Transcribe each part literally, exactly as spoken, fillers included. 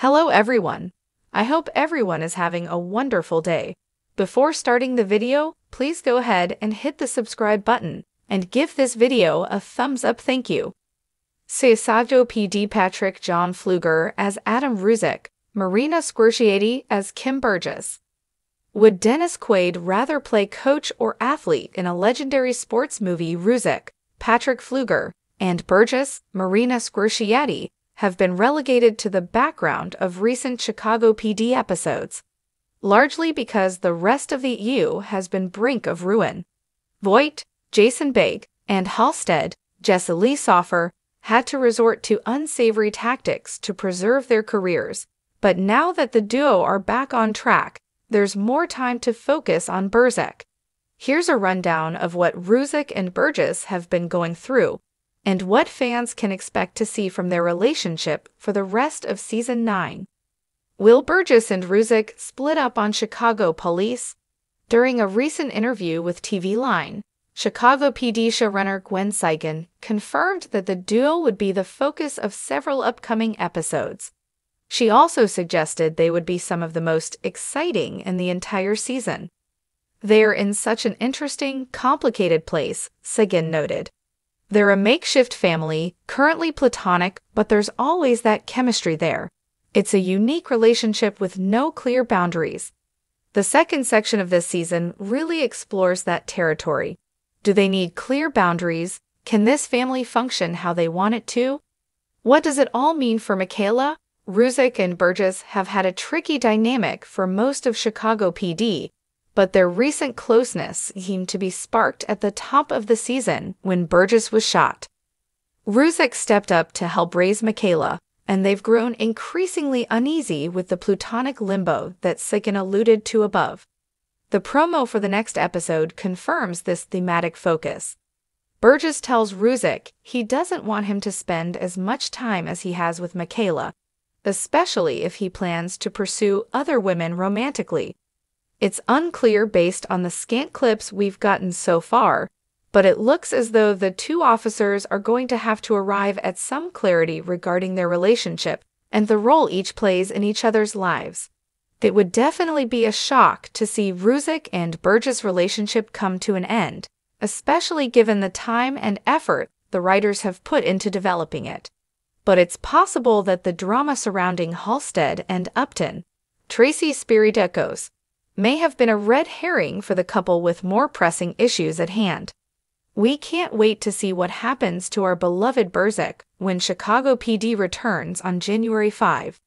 Hello everyone. I hope everyone is having a wonderful day. Before starting the video, please go ahead and hit the subscribe button and give this video a thumbs up. Thank you. Chicago P D Patrick John Flueger as Adam Burzek, Marina Squerciati as Kim Burgess. Would Dennis Quaid rather play coach or athlete in a legendary sports movie? Burzek, Patrick Flueger, and Burgess, Marina Squerciati, have been relegated to the background of recent Chicago P D episodes, largely because the rest of the E U has been brink of ruin. Voight, Jason Beghe, and Halstead, Jesse Lee Soffer, had to resort to unsavory tactics to preserve their careers, but now that the duo are back on track, there's more time to focus on Burzek. Here's a rundown of what Burzek and Burgess have been going through, and what fans can expect to see from their relationship for the rest of Season nine. Will Burgess and Burzek split up on Chicago Police? During a recent interview with T V Line, Chicago P D showrunner Gwen Sigan confirmed that the duo would be the focus of several upcoming episodes. She also suggested they would be some of the most exciting in the entire season. "They're in such an interesting, complicated place," Sigan noted. "They're a makeshift family, currently platonic, but there's always that chemistry there. It's a unique relationship with no clear boundaries." The second section of this season really explores that territory. Do they need clear boundaries? Can this family function how they want it to? What does it all mean for Michaela? Burzek and Burgess have had a tricky dynamic for most of Chicago P D, but their recent closeness seemed to be sparked at the top of the season when Burgess was shot. Burzek stepped up to help raise Michaela, and they've grown increasingly uneasy with the plutonic limbo that Sigan alluded to above. The promo for the next episode confirms this thematic focus. Burgess tells Burzek he doesn't want him to spend as much time as he has with Michaela, especially if he plans to pursue other women romantically. It's unclear based on the scant clips we've gotten so far, but it looks as though the two officers are going to have to arrive at some clarity regarding their relationship and the role each plays in each other's lives. It would definitely be a shock to see Burzek and Burgess' relationship come to an end, especially given the time and effort the writers have put into developing it. But it's possible that the drama surrounding Halstead and Upton, Tracy Spiridakos, may have been a red herring for the couple with more pressing issues at hand. We can't wait to see what happens to our beloved Burzek when Chicago P D returns on January fifth.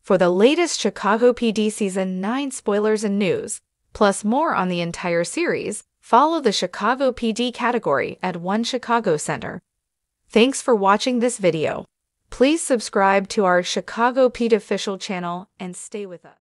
For the latest Chicago P D Season nine spoilers and news, plus more on the entire series, follow the Chicago P D category at One Chicago Center. Thanks for watching this video. Please subscribe to our Chicago P D official channel and stay with us.